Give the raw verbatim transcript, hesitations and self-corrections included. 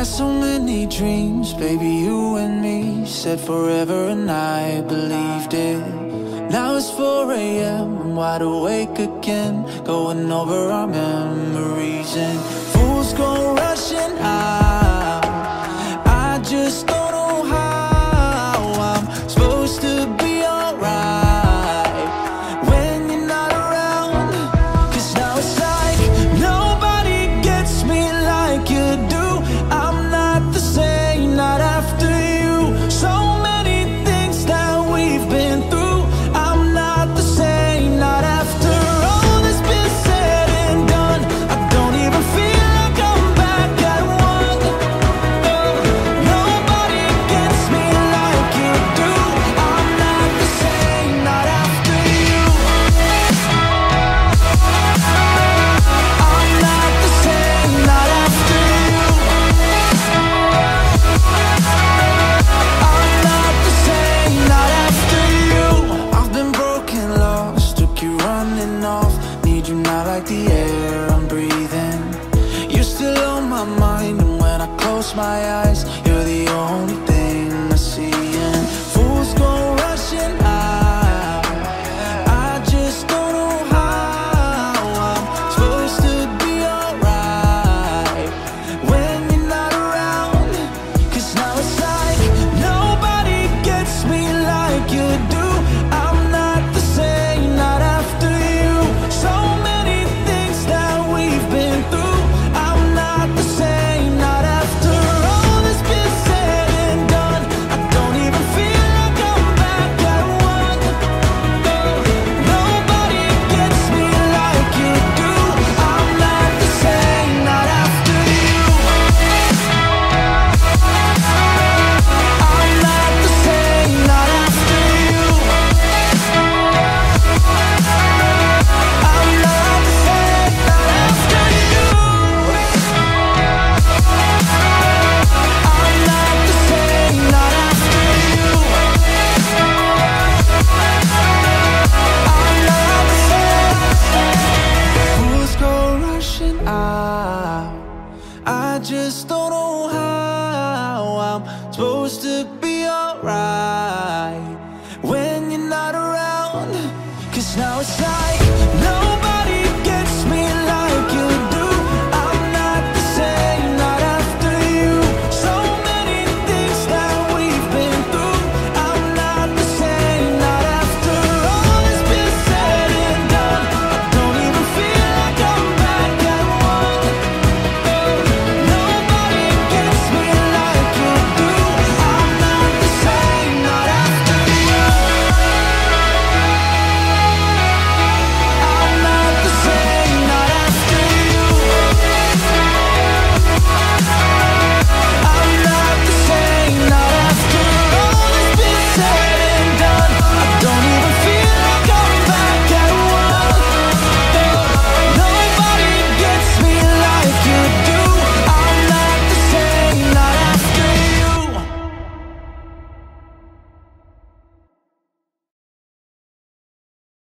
had so many dreams, baby, you and me said forever, and I believed it. Now it's four A M, I'm wide awake again, going over our memories, and fools go rushing out. I just don't know how I'm supposed to be alright when you're not around. Cause now it's like nobody gets me like you do. I'm not the same, not after you. So many things that we've been through. I'm not the same, not after all that's been said and done. I don't even feel like I'm back at one. No, nobody gets me like you do. I'm not the same, not after you. I'm not the same, not after you. I'm not the same, not after you. I've been broken, lost, took you running off. Need you now like the air I'm breathing. You're still on my mind, and when I close my eyes, you're the only thing I see. And fools go rushing out. I just don't know how I'm supposed to be alright when you're not around. Cause now it's like nobody gets me like you do. I'm not the same, not after you. So many things that we've been through. I'm not the same, not after all that's been said and done. I don't even feel like I'm back at one. No, nobody gets me like you do. I'm not the same, not after you. I'm not the same, not after you. I'm not the same, not after you. I'm not the same, not after you. I'm not the same. Fools go rushing out. I just don't know how I'm supposed to be alright when you're not around. Cause now it's like